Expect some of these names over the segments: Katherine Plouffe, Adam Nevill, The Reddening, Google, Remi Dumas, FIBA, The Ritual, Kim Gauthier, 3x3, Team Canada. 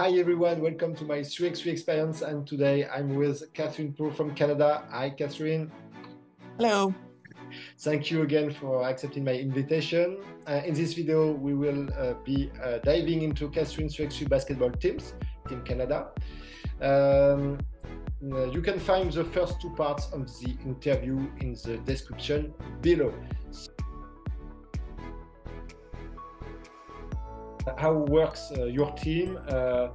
Hi everyone, welcome to my 3x3 experience, and today I'm with Katherine Plouffe from Canada. Hi Katherine. Hello. Thank you again for accepting my invitation. In this video we will be diving into Katherine's 3x3 basketball teams, Team Canada. You can find the first two parts of the interview in the description below. How works your team? Have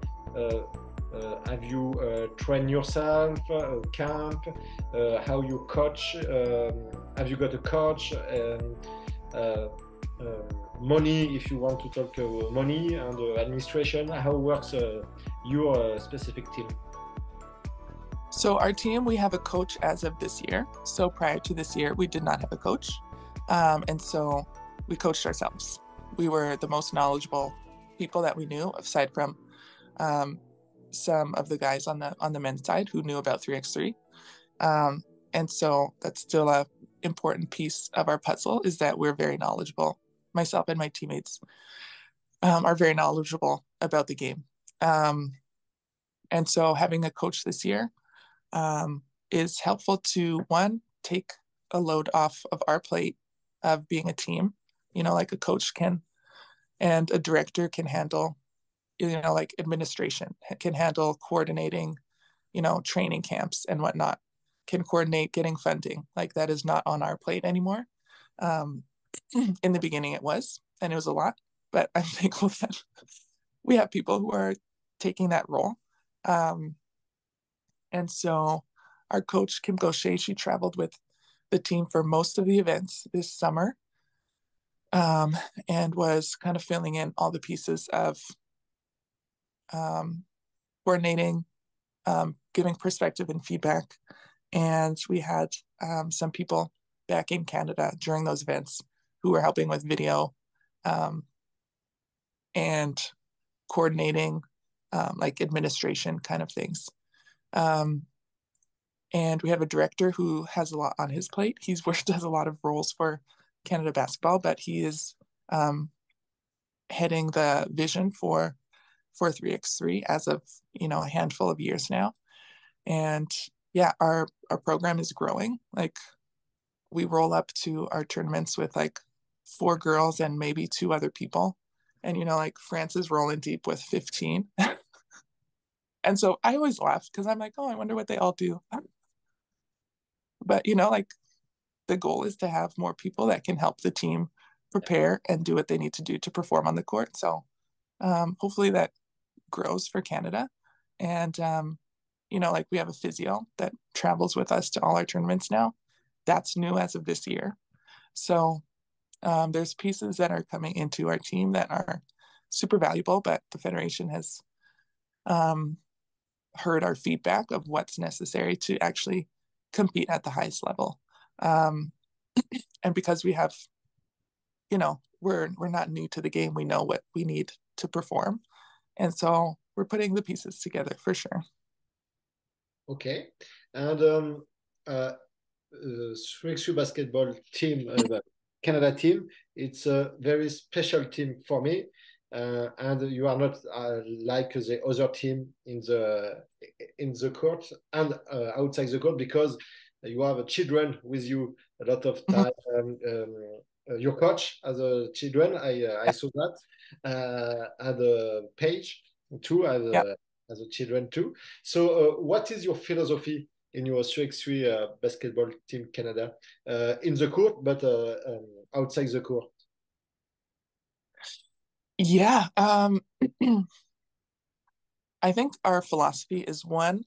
you trained yourself, camp? How you coach? Have you got a coach? Money, if you want to talk money and administration, how works your specific team? So our team, we have a coach as of this year. So prior to this year, we did not have a coach. And so we coached ourselves. We were the most knowledgeable people that we knew, aside from some of the guys on the men's side who knew about 3x3. And so that's still an important piece of our puzzle, is that we're very knowledgeable. Myself and my teammates are very knowledgeable about the game. And so having a coach this year is helpful to, one, take a load off of our plate of being a team. You know, like a coach can, and a director can handle, you know, like administration, can handle coordinating, you know, training camps and whatnot, can coordinate getting funding. Like that is not on our plate anymore. In the beginning it was, and it was a lot, but I'm thankful that we have people who are taking that role. And so our coach, Kim Gauthier, she traveled with the team for most of the events this summer. And was kind of filling in all the pieces of coordinating, giving perspective and feedback. And we had some people back in Canada during those events who were helping with video and coordinating like administration kind of things. And we have a director who has a lot on his plate. He's worked as a lot of roles for Canada basketball, but he is heading the vision for 3x3 as of, you know, a handful of years now. And yeah, our program is growing. Like we roll up to our tournaments with like 4 girls and maybe 2 other people, and you know, like France is rolling deep with 15. And so I always laugh because I'm like, oh, I wonder what they all do. But you know, like the goal is to have more people that can help the team prepare and do what they need to do to perform on the court. So hopefully that grows for Canada. And, you know, like we have a physio that travels with us to all our tournaments now. That's new as of this year. So there's pieces that are coming into our team that are super valuable, but the Federation has heard our feedback of what's necessary to actually compete at the highest level. And because we have, you know, we're not new to the game. We know what we need to perform. And so we're putting the pieces together for sure. Okay. And 3x3 basketball team, the Canada team, it's a very special team for me. And you are not like the other team in the court and outside the court, because you have children with you a lot of time. Your coach as a children, I saw that, and Paige too, as a children too. So what is your philosophy in your 3x3 basketball team Canada, in the court, but outside the court? Yeah, I think our philosophy is, one,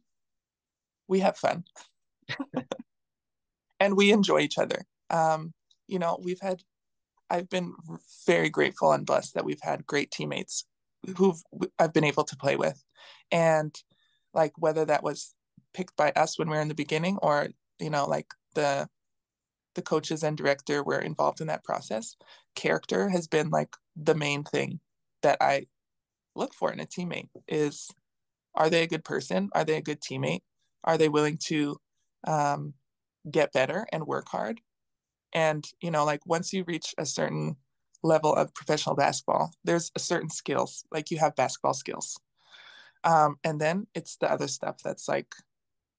we have fun. And we enjoy each other. You know, I've been very grateful and blessed that we've had great teammates who I've been able to play with. And like, whether that was picked by us when we were in the beginning, or, you know, like the coaches and director were involved in that process, character has been like the main thing that I look for in a teammate. Is, are they a good person? Are they a good teammate? Are they willing to get better and work hard? And you know, like once you reach a certain level of professional basketball, there's a certain skills, like you have basketball skills. And then it's the other stuff that's like,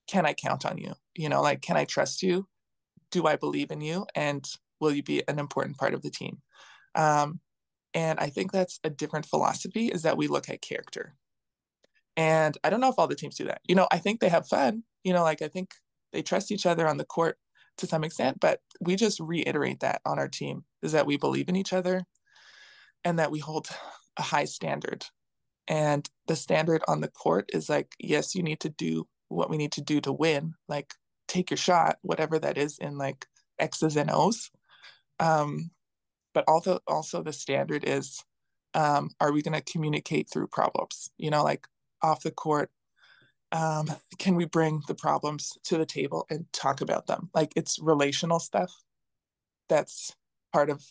can I count on you? You know, like, can I trust you? Do I believe in you? And will you be an important part of the team? And I think that's a different philosophy, is that we look at character. And I don't know if all the teams do that. You know, I think they have fun. You know, like, I think they trust each other on the court to some extent, but we just reiterate that on our team, is that we believe in each other and that we hold a high standard. And the standard on the court is like, yes, you need to do what we need to do to win, like take your shot, whatever that is in like X's and O's. But also the standard is, are we going to communicate through problems? You know, like off the court, can we bring the problems to the table and talk about them? Like, it's relational stuff. That's part of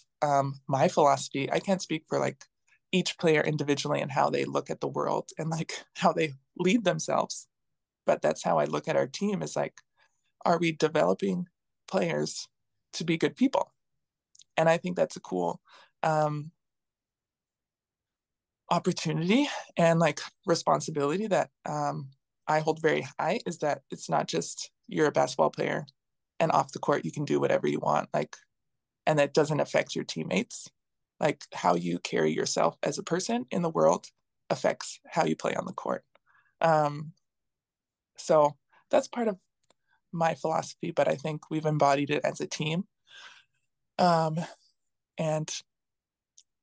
my philosophy. I can't speak for like each player individually and how they look at the world and like how they lead themselves. But that's how I look at our team, is like, are we developing players to be good people? And I think that's a cool opportunity and like responsibility that I hold very high, is that it's not just you're a basketball player and off the court you can do whatever you want, like, and that doesn't affect your teammates. Like, how you carry yourself as a person in the world affects how you play on the court. So that's part of my philosophy, but I think we've embodied it as a team. And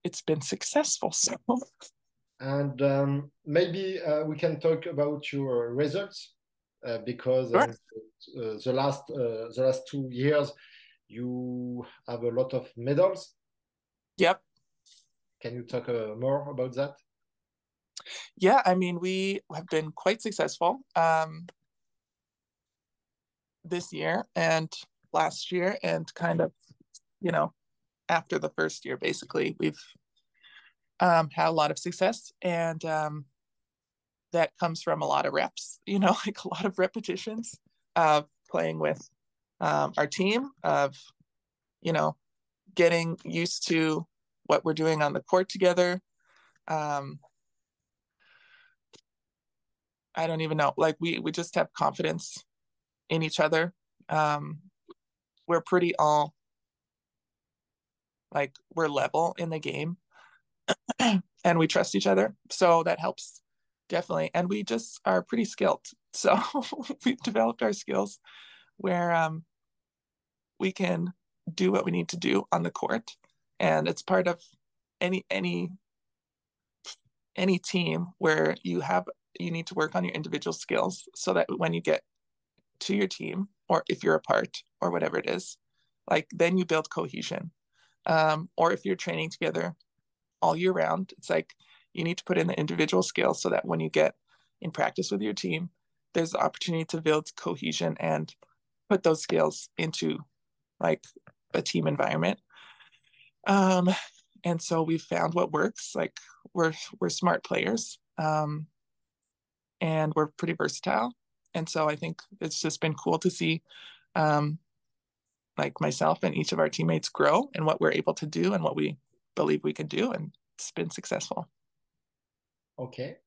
it's been successful. So, and maybe we can talk about your results, because sure. The last 2 years you have a lot of medals. Yep. Can you talk more about that? Yeah, I mean, we have been quite successful this year and last year, and kind of, you know, after the first year, basically, we've had a lot of success, and that comes from a lot of reps, you know, like a lot of repetitions of playing with our team, of, you know, getting used to what we're doing on the court together. I don't even know, like we just have confidence in each other. We're pretty all, like, we're level in the game and we trust each other. So that helps, definitely. And we just are pretty skilled. So we've developed our skills where we can do what we need to do on the court. And it's part of any team where you need to work on your individual skills, so that when you get to your team, or if you're apart or whatever it is, like, then you build cohesion. Or if you're training together all year round, it's like, you need to put in the individual skills so that when you get in practice with your team, there's the opportunity to build cohesion and put those skills into like a team environment. And so we've found what works. Like, we're smart players. And we're pretty versatile. And so I think it's just been cool to see like myself and each of our teammates grow and what we're able to do and what we believe we can do. And it's been successful. Okay.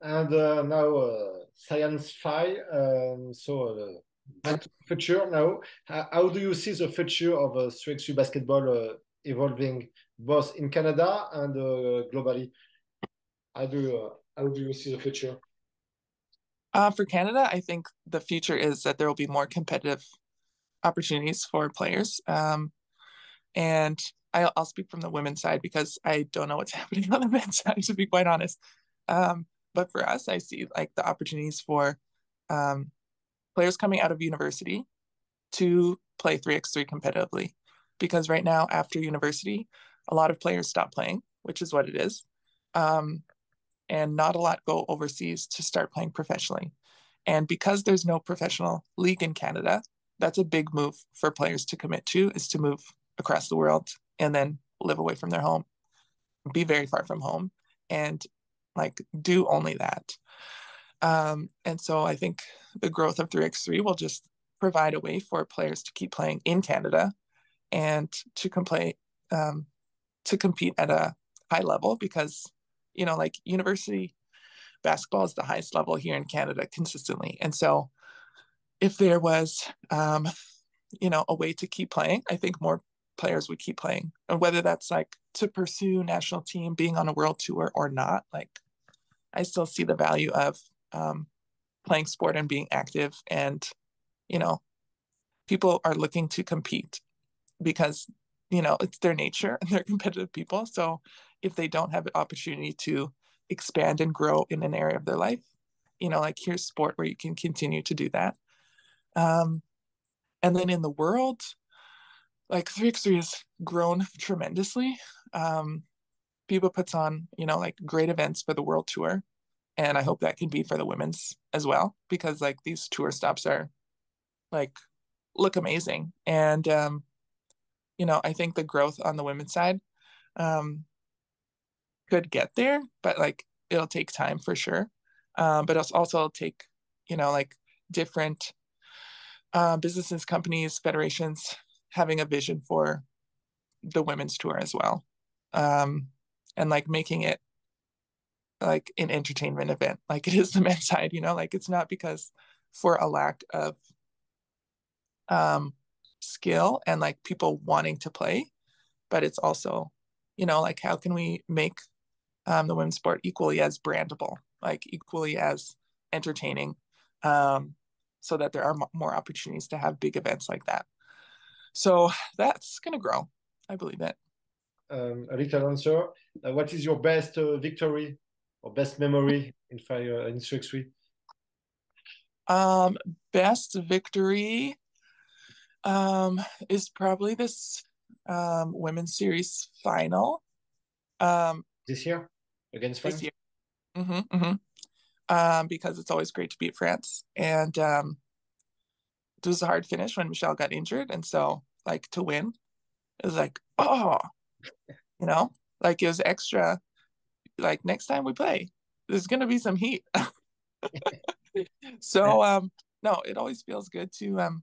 And now science fi. So the future now. How do you see the future of 3x3 basketball evolving, both in Canada and globally? How do you see the future? For Canada, I think the future is that there will be more competitive opportunities for players. And I'll speak from the women's side, because I don't know what's happening on the men's side, to be quite honest. But for us, I see like the opportunities for players coming out of university to play 3x3 competitively. Because right now, after university, a lot of players stop playing, which is what it is. And not a lot go overseas to start playing professionally. And because there's no professional league in Canada, that's a big move for players to commit to, is to move across the world and then live away from their home, be very far from home, and like do only that. And so I think the growth of 3x3 will just provide a way for players to keep playing in Canada and to compete at a high level, because, you know, like university basketball is the highest level here in Canada consistently. And so if there was, you know, a way to keep playing, I think more players would keep playing. And whether that's like to pursue national team, being on a world tour or not, like I still see the value of playing sport and being active. And, you know, people are looking to compete because, you know, it's their nature and they're competitive people. So if they don't have an opportunity to expand and grow in an area of their life, you know, like here's sport where you can continue to do that. And then in the world, like 3x3 has grown tremendously. FIBA puts on, you know, like great events for the world tour. And I hope that can be for the women's as well, because like these tour stops are like, look amazing. And, you know, I think the growth on the women's side could get there, but like it'll take time for sure. But it's also it'll take, you know, like different businesses, companies, federations having a vision for the women's tour as well. And like making it like an entertainment event, like it is the men's side, you know, like it's not because for a lack of skill and like people wanting to play, but it's also, you know, like how can we make the women's sport equally as brandable, like equally as entertaining, so that there are more opportunities to have big events like that. So that's going to grow. I believe it. A little answer. What is your best victory or best memory in 3x3? Best victory is probably this women's series final. This year against France? This year. Mm-hmm, mm-hmm. Because it's always great to beat France. And it was a hard finish when Michelle got injured. And so, like, to win, it was like, oh, you know, like it was extra. Like next time we play, there's going to be some heat. So, no, it always feels good to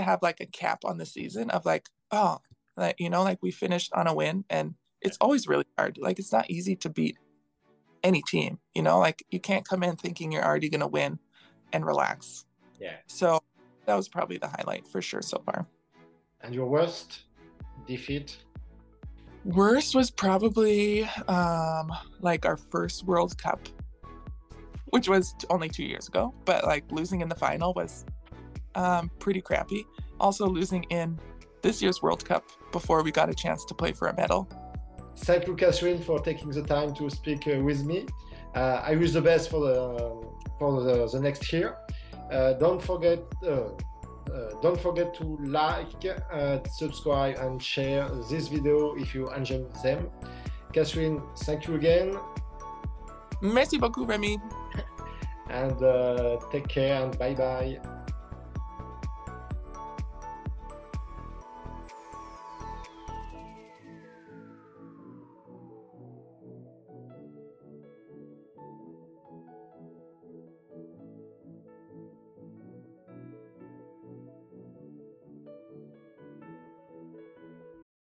have like a cap on the season of like, oh, like, you know, like we finished on a win, and it's always really hard. Like it's not easy to beat any team, you know, like you can't come in thinking you're already going to win and relax. Yeah. So that was probably the highlight for sure so far. And your worst defeat? Worst was probably like our first World Cup, which was only 2 years ago, but like losing in the final was pretty crappy. Also losing in this year's World Cup before we got a chance to play for a medal. Thank you, Katherine, for taking the time to speak with me. I wish the best for the next year. Don't forget to like, subscribe and share this video if you enjoy them. Katherine, thank you again. Merci beaucoup, Remy. And take care and bye-bye.